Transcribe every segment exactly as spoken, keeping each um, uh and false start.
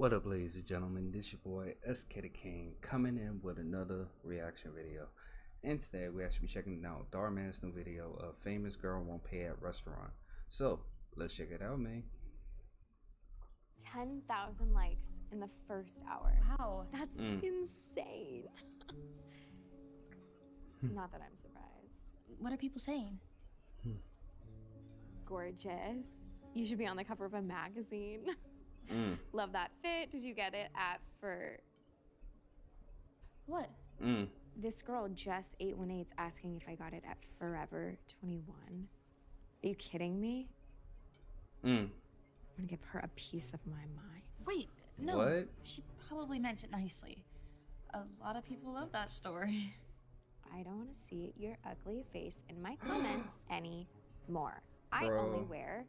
What up, ladies and gentlemen, this your boy S K the King, coming in with another reaction video. And today we actually be checking out Dhar Mann's new video of Famous Girl Won't Pay at Restaurant. So let's check it out, man. ten thousand likes in the first hour. Wow, that's mm. insane. Not that I'm surprised. What are people saying? Gorgeous. You should be on the cover of a magazine. Mm. Love that fit. Did you get it at for what? Mm. This girl, Jess eight one eight, is asking if I got it at Forever twenty-one. Are you kidding me? Mm. I'm gonna give her a piece of my mind. Wait, no. What? She probably meant it nicely. A lot of people love that story. I don't want to see your ugly face in my comments anymore. I only wear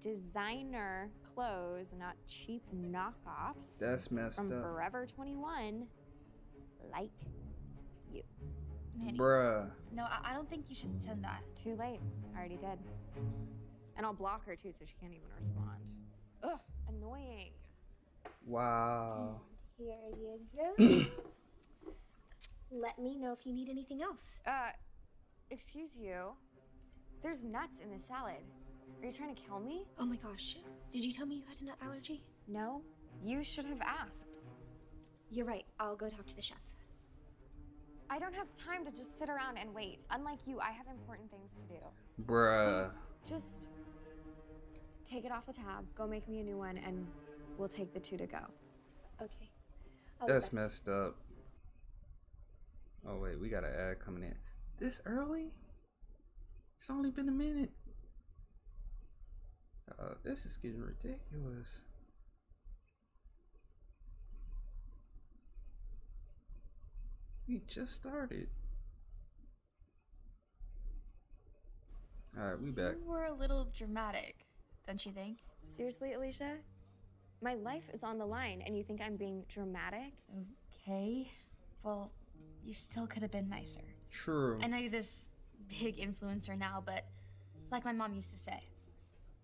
designer clothes, not cheap knockoffs. That's messed up. From Forever twenty-one, like you. Mandy, bruh. No, I don't think you should send that. Too late. I already did. And I'll block her too, so she can't even respond. Ugh, annoying. Wow. And here you go. Let me know if you need anything else. Uh, excuse you. There's nuts in the salad. Are you trying to kill me? Oh my gosh. Did you tell me you had a nut allergy? No, you should have asked. You're right. I'll go talk to the chef. I don't have time to just sit around and wait. Unlike you, I have important things to do. Bruh. Just take it off the tab. Go make me a new one and we'll take the two to go. Okay. That's messed up. Oh wait, we got an ad coming in. This early? It's only been a minute. Uh, this is getting ridiculous. We just started. Alright, we back. You were a little dramatic, don't you think? Seriously, Alicia? My life is on the line and you think I'm being dramatic? Okay. Well, you still could have been nicer. True. I know you're this big influencer now, but like my mom used to say,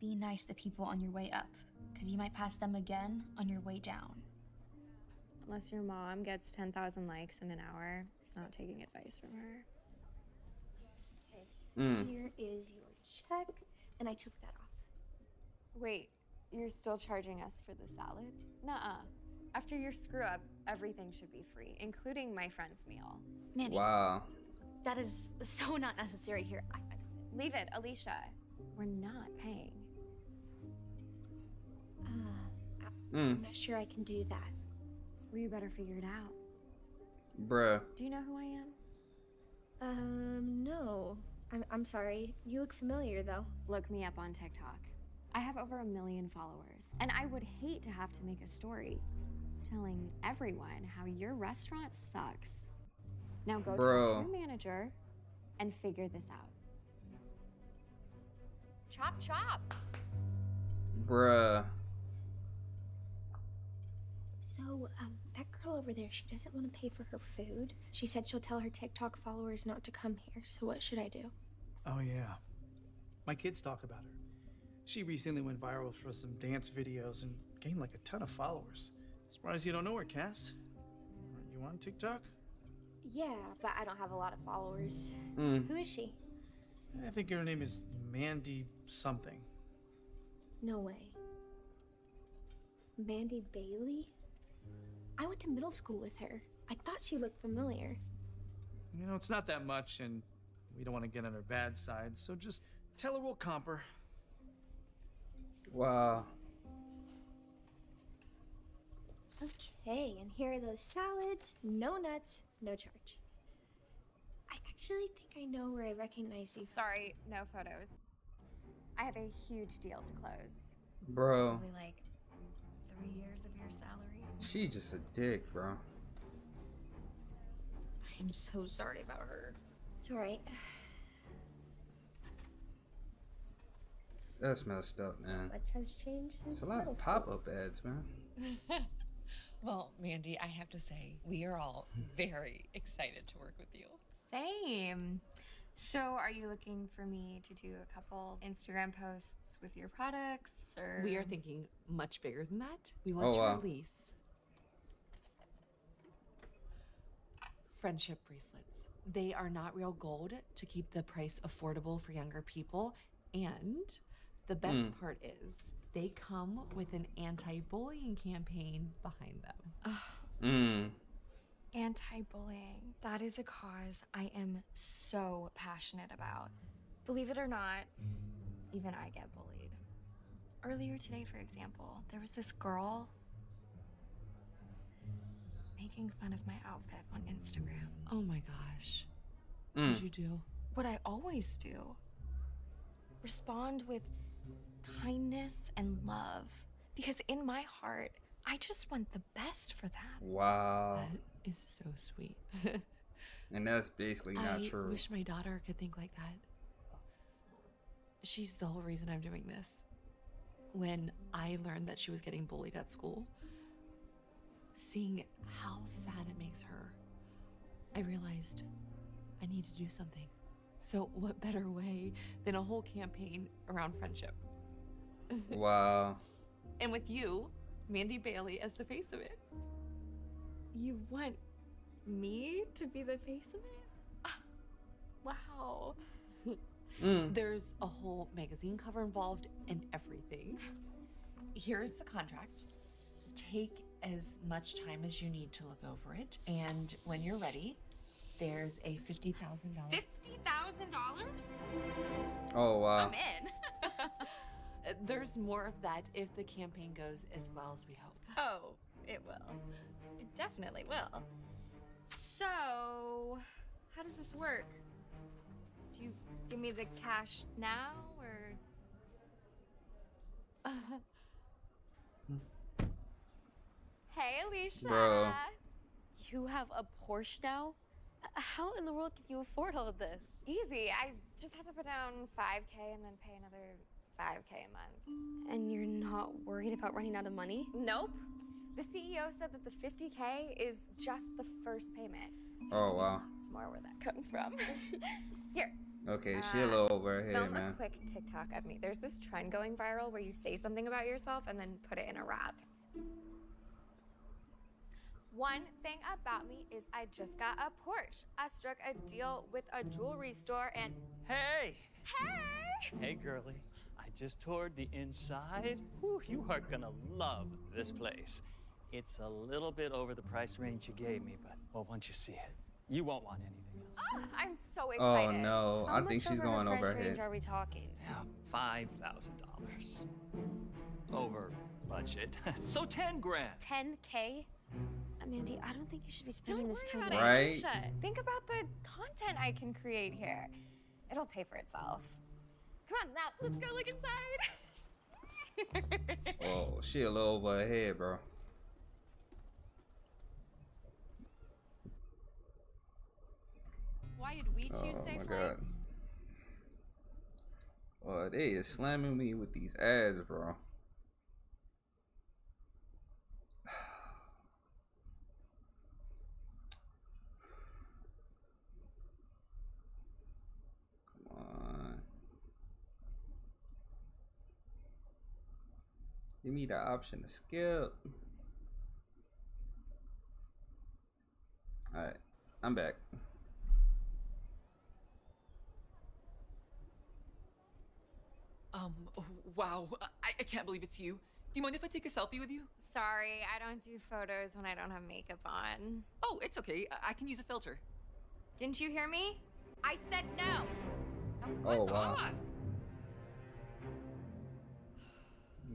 be nice to people on your way up, because you might pass them again on your way down. Unless your mom gets ten thousand likes in an hour, not taking advice from her. Okay, mm. Here is your check, and I took that off. Wait, you're still charging us for the salad? Nuh-uh. After your screw-up, everything should be free, including my friend's meal. Mandy, wow. That is so not necessary here. I, I... Leave it, Alicia. We're not paying. Mm. I'm not sure I can do that. Well, you better figure it out. Bruh. Do you know who I am? Um, no. I'm, I'm sorry. You look familiar, though. Look me up on TikTok. I have over a million followers, and I would hate to have to make a story telling everyone how your restaurant sucks. Now go Bro. talk to your manager and figure this out. Chop, chop. Bruh. So, um, that girl over there, she doesn't want to pay for her food. She said she'll tell her TikTok followers not to come here, so what should I do? Oh, yeah. My kids talk about her. She recently went viral for some dance videos and gained like a ton of followers. Surprised you don't know her, Cass. Aren't you on TikTok? Yeah, but I don't have a lot of followers. Mm. Who is she? I think her name is Mandy something. No way. Mandy Bailey? I went to middle school with her. I thought she looked familiar. You know, it's not that much, and we don't want to get on her bad side, so just tell her we'll comp her. Wow. Okay, and here are those salads. No nuts, no charge. I actually think I know where I recognize you. Sorry, no photos. I have a huge deal to close. Bro. Probably like three years of your salary. She just a dick, bro. I am so sorry about her. It's alright. That's messed up, man. Much has changed since. It's a lot of pop-up ads, man. Well, Mandy, I have to say, we are all very excited to work with you. Same. So are you looking for me to do a couple Instagram posts with your products, or? We are thinking much bigger than that. We want oh, to wow. release friendship bracelets. They are not real gold to keep the price affordable for younger people. And the best mm. part is they come with an anti-bullying campaign behind them. Oh. Mm. Anti-bullying. That is a cause I am so passionate about. Believe it or not, even I get bullied. Earlier today, for example, there was this girl making fun of my outfit on Instagram. Oh my gosh. Mm. What'd you do? What I always do. Respond with kindness and love, because in my heart, I just want the best for them. Wow. That is so sweet. And that's basically not I true. I wish my daughter could think like that. She's the whole reason I'm doing this. When I learned that she was getting bullied at school, seeing how sad it makes her, I realized I need to do something. So what better way than a whole campaign around friendship? Wow. And with you, Mandy Bailey, as the face of it. You want me to be the face of it? Wow. Mm. There's a whole magazine cover involved and everything. Here's the contract. Take as much time as you need to look over it. And when you're ready, there's a fifty thousand dollars. fifty thousand dollars? Oh, wow. I'm in. There's more of that if the campaign goes as well as we hope. Oh, it will. It definitely will. So, how does this work? Do you give me the cash now, or? Uh, hmm. Hey, Alicia. Bro. You have a Porsche now? How in the world can you afford all of this? Easy. I just have to put down five K and then pay another five K a month. And you're not worried about running out of money? Nope. The C E O said that the fifty K is just the first payment. There's oh, wow. It's more where that comes from. Here. Okay, she a little over here, film man. Film a quick TikTok of me. There's this trend going viral where you say something about yourself and then put it in a rap. One thing about me is I just got a Porsche. I struck a deal with a jewelry store and... Hey! Hey! Hey, girlie, I just toured the inside. Whew, you are gonna love this place. It's a little bit over the price range you gave me, but well, once you see it, you won't want anything else. Oh, I'm so excited. Oh, no, How I think she's over going the price over range are we talking? Yeah, five thousand dollars. Over budget. So ten grand. ten K? Mandy, I don't think you should be spending don't this kind of money. Right? Think about the content I can create here. It'll pay for itself. Come on, now, let's go look inside. Whoa, she a little over her head, bro. Why did we choose oh, safe flight? Oh, they is slamming me with these ads, bro. Give me the option to skip. All right, I'm back. Um, oh, wow, I, I can't believe it's you. Do you mind if I take a selfie with you? Sorry, I don't do photos when I don't have makeup on. Oh, it's okay, I, I can use a filter. Didn't you hear me? I said no. That was oh, wow. off.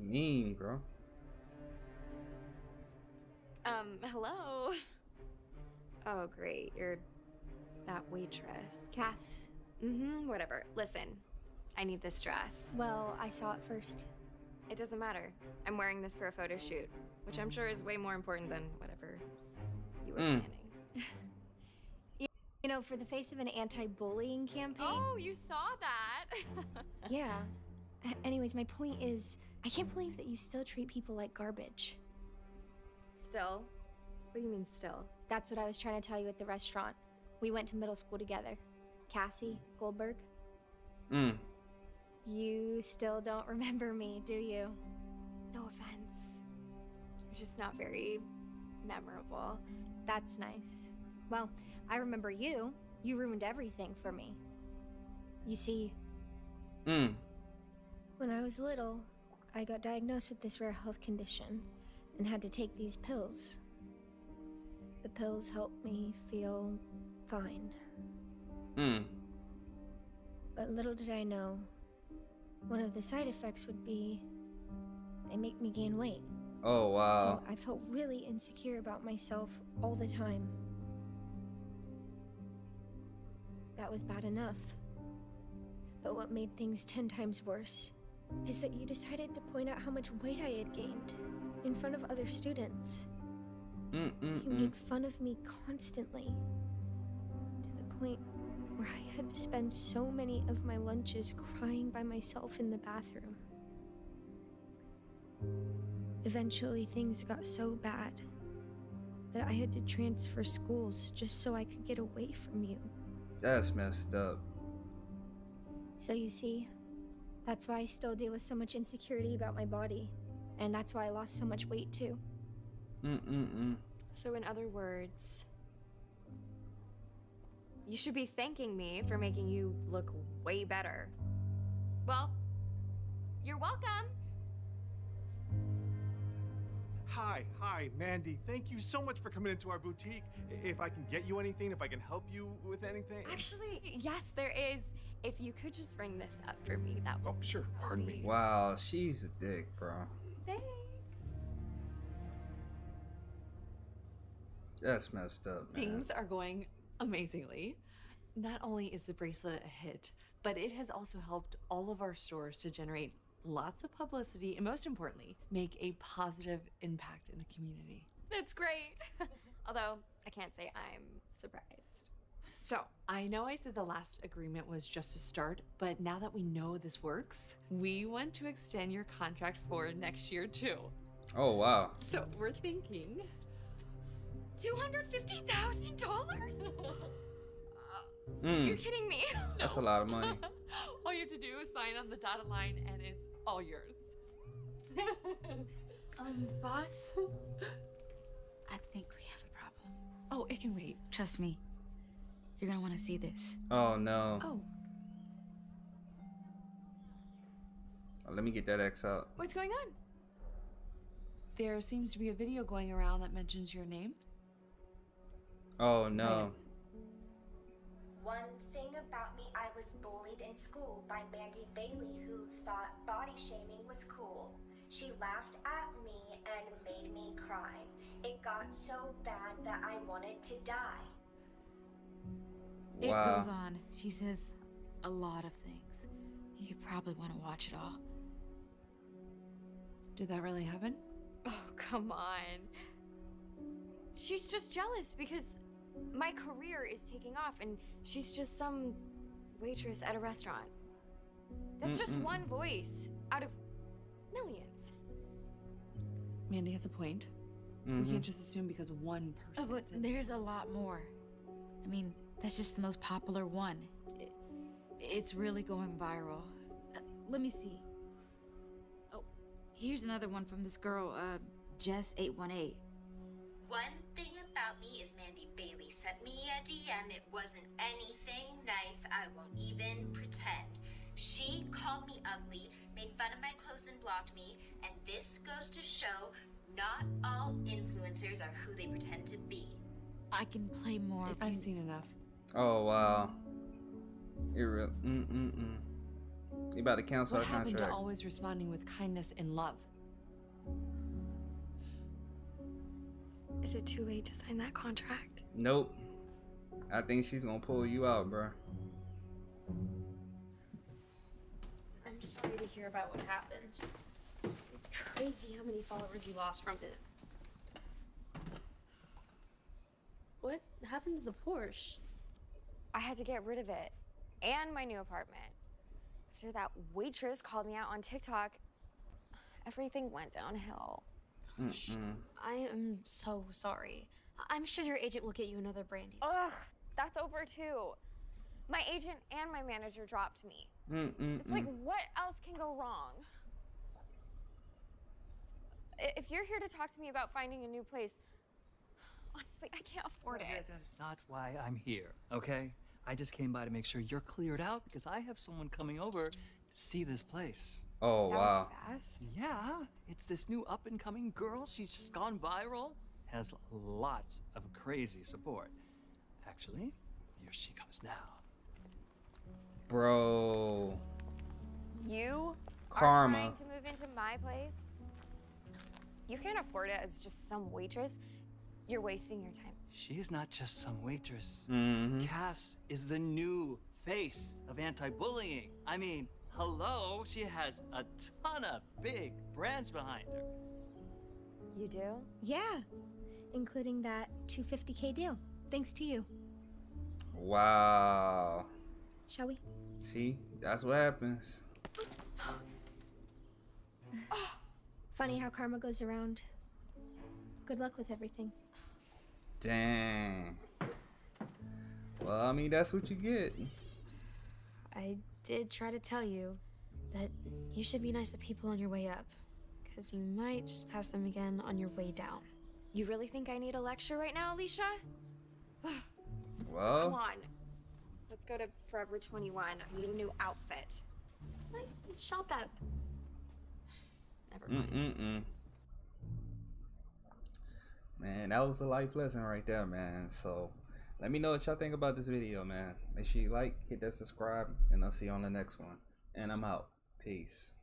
Mean, bro. Um, hello. Oh, great. You're that waitress. Cass. Mm-hmm, whatever. Listen, I need this dress. Well, I saw it first. It doesn't matter. I'm wearing this for a photo shoot, which I'm sure is way more important than whatever you were mm. planning. You know, for the face of an anti-bullying campaign. Oh, you saw that. Yeah. Anyways, my point is, I can't believe that you still treat people like garbage. Still? What do you mean, still? That's what I was trying to tell you at the restaurant. We went to middle school together. Cassie Goldberg. Mm. You still don't remember me, do you? No offense. You're just not very memorable. That's nice. Well, I remember you. You ruined everything for me. You see... Mm. When I was little, I got diagnosed with this rare health condition and had to take these pills. The pills helped me feel fine. Mm. But little did I know, one of the side effects would be they make me gain weight. Oh, wow. So I felt really insecure about myself all the time. That was bad enough. But what made things ten times worse is that you decided to point out how much weight I had gained in front of other students. Mm, mm, you mm. made fun of me constantly, to the point where I had to spend so many of my lunches crying by myself in the bathroom. Eventually, things got so bad that I had to transfer schools just so I could get away from you. That's messed up. So you see, that's why I still deal with so much insecurity about my body, and that's why I lost so much weight too. Mm-mm-mm. So in other words, you should be thanking me for making you look way better. Well, you're welcome. Hi, hi, Mandy. Thank you so much for coming into our boutique. If I can get you anything, if I can help you with anything. Actually, yes, there is. If you could just ring this up for me, that would. Oh, sure. Pardon me. Wow, she's a dick, bro. Thanks. That's messed up, man. Things are going amazingly. Not only is the bracelet a hit, but it has also helped all of our stores to generate lots of publicity and, most importantly, make a positive impact in the community. That's great. Although, I can't say I'm surprised. So, I know I said the last agreement was just a start, but now that we know this works, we want to extend your contract for next year, too. Oh, wow. So, we're thinking... two hundred fifty thousand dollars? Mm. You're kidding me. No. That's a lot of money. All you have to do is sign on the dotted line and it's all yours. um, boss? I think we have a problem. Oh, it can wait. Trust me. You're gonna want to see this. Oh, no. Oh. Well, let me get that X out. What's going on? There seems to be a video going around that mentions your name. Oh, no. Right. One thing about me, I was bullied in school by Mandy Bailey, who thought body shaming was cool. She laughed at me and made me cry. It got so bad that I wanted to die. It wow. goes on. She says a lot of things. You probably want to watch it all. Did that really happen? Oh, come on. She's just jealous because... my career is taking off, and she's just some waitress at a restaurant. That's Mm-mm. just one voice out of millions. Mandy has a point. Mm-hmm. We can't just assume because one person. Oh, but there's a lot more. I mean, that's just the most popular one. It, it's really going viral. Uh, let me see. Oh, here's another one from this girl, uh, Jess eight one eight. One thing about me is Mandy Bailey sent me a D M. It wasn't anything nice. I won't even pretend. She called me ugly, made fun of my clothes and blocked me. And this goes to show not all influencers are who they pretend to be. I can play more if I've seen enough. Oh, wow. You're real. Mm-mm-mm. You about to cancel our contract. What happened to always responding with kindness and love? Is it too late to sign that contract? Nope. I think she's gonna pull you out, bro. I'm sorry to hear about what happened. It's crazy how many followers you lost from it. What happened to the Porsche? I had to get rid of it. And my new apartment. After that waitress called me out on TikTok, everything went downhill. Mm-mm. I am so sorry. I'm sure your agent will get you another brandy. Ugh, that's over too. My agent and my manager dropped me. Mm, mm, it's mm. like, what else can go wrong? If you're here to talk to me about finding a new place, honestly, I can't afford it. That, that's not why I'm here, okay? I just came by to make sure you're cleared out because I have someone coming over to see this place. Oh, that wow. was fast. Yeah, it's this new up-and-coming girl. She's just gone viral. Has lots of crazy support. Actually, here she comes now. Bro. You Karma. are trying to move into my place? You can't afford it as just some waitress. You're wasting your time. She is not just some waitress. Mm-hmm. Cass is the new face of anti-bullying. I mean, hello, she has a ton of big brands behind her. You do? Yeah, including that two hundred fifty K deal, thanks to you. Wow. Shall we? See, that's what happens. Funny how karma goes around. Good luck with everything. Dang. Well, I mean, that's what you get. I did try to tell you that you should be nice to people on your way up, because you might just pass them again on your way down. You really think I need a lecture right now, Alicia? Well, come on. Let's go to Forever twenty-one. I need a new outfit. I can shop at. Never mind. Mm -mm -mm. Man, that was a life lesson right there, man. So let me know what y'all think about this video, man. Make sure you like, hit that subscribe, and I'll see you on the next one. And I'm out. Peace.